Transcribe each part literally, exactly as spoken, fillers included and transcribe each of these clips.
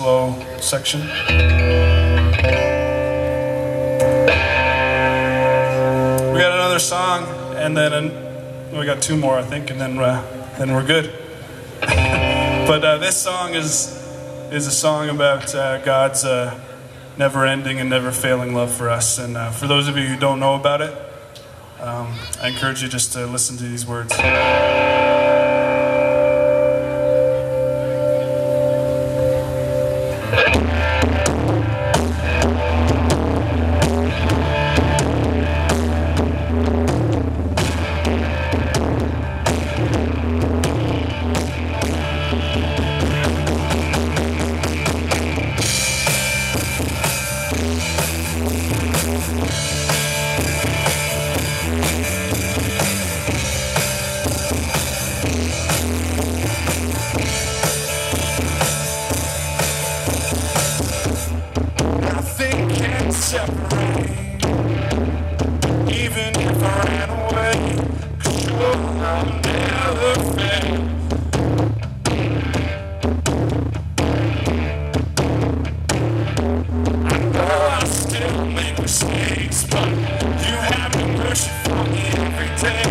slow section. We got another song, and then an, we got two more, I think, and then uh, then we're good. But uh, this song is is a song about uh, God's uh, never-ending and never-failing love for us. And uh, for those of you who don't know about it, um, I encourage you just to listen to these words. Separate, even if I ran away, 'cause you're I'll never fail. I know I still make mistakes, but you have been mercy for me every day.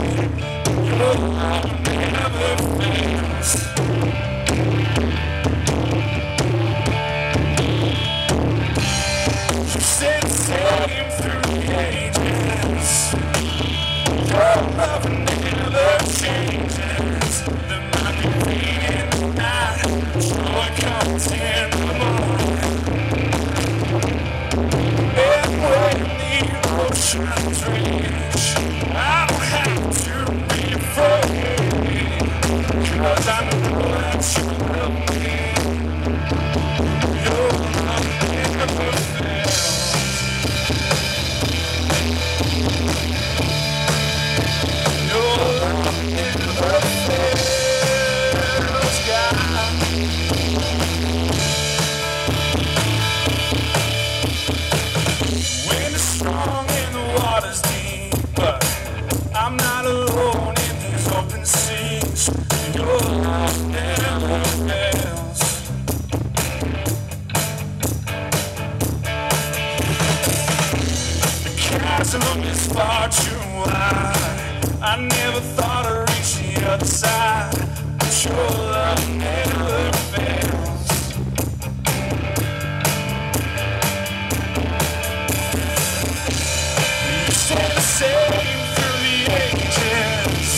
Your love never fails. It's far too wide. I never thought I'd reach the other side, but your love never fails. You stay the same through the ages.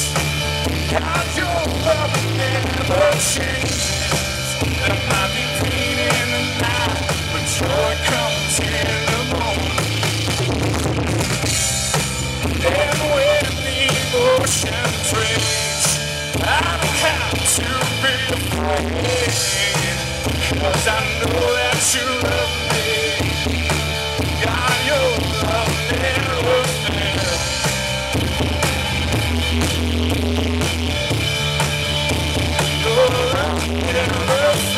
God, your love never changes. There might be pain in the night, but joy comes in the morning. Ocean's rage, I don't have to be afraid, 'cause I know that you love me. God, your love never fails. Your love never fails.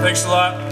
Thanks a lot.